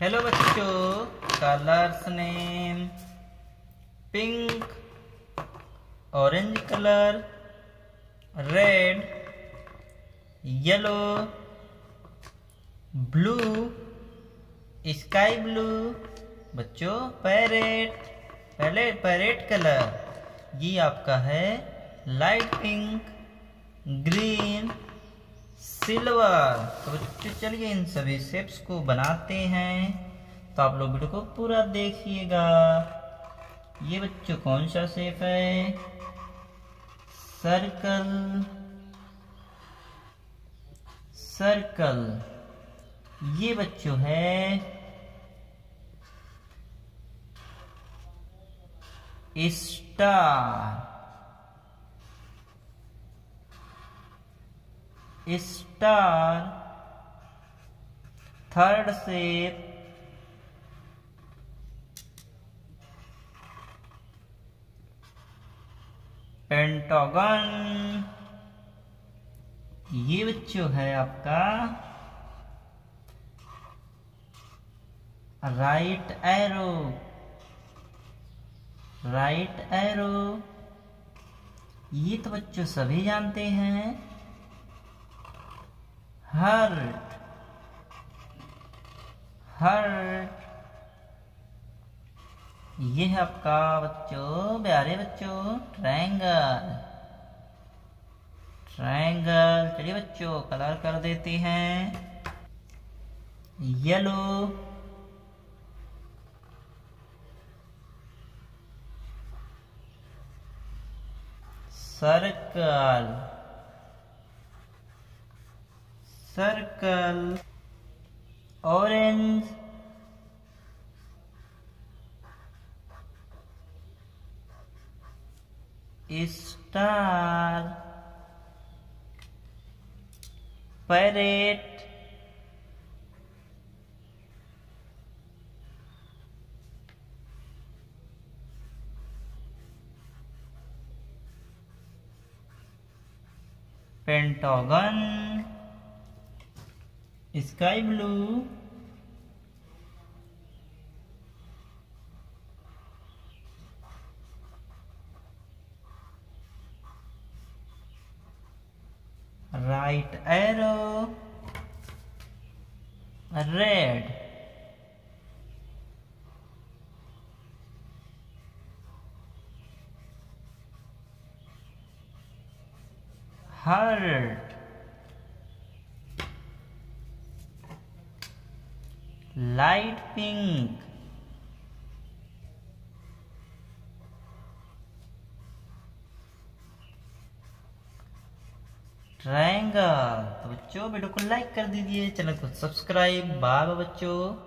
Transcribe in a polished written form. Hello बच्चों, colours name pink, orange colour, red, yellow, blue, sky blue. बच्चों parrot colour ये आपका है लाइट पिंक, ग्रीन, सिल्वर। तो बच्चों चलिए इन सभी शेप्स को बनाते हैं, तो आप लोग वीडियो को पूरा देखिएगा। ये बच्चों कौन सा शेप है? सर्कल। सर्कल ये बच्चों है star. Star. Third shape pentagon. ये बच्चों है आपका राइट एरो। राइट एरो ये तो बच्चों सभी जानते हैं। हार्ट। हार्ट ये है आपका बच्चों प्यारे बच्चों ट्रायंगल। ट्रायंगल। चलिए बच्चों कलर कर देते हैं। Yellow, circle. Circle, orange, star, parrot, pentagon, sky blue, right arrow, red, heart, light pink, triangle. तो बच्चों वीडियो को लाइक कर दीजिए, चैनल को सब्सक्राइब। बाय बाय बच्चों।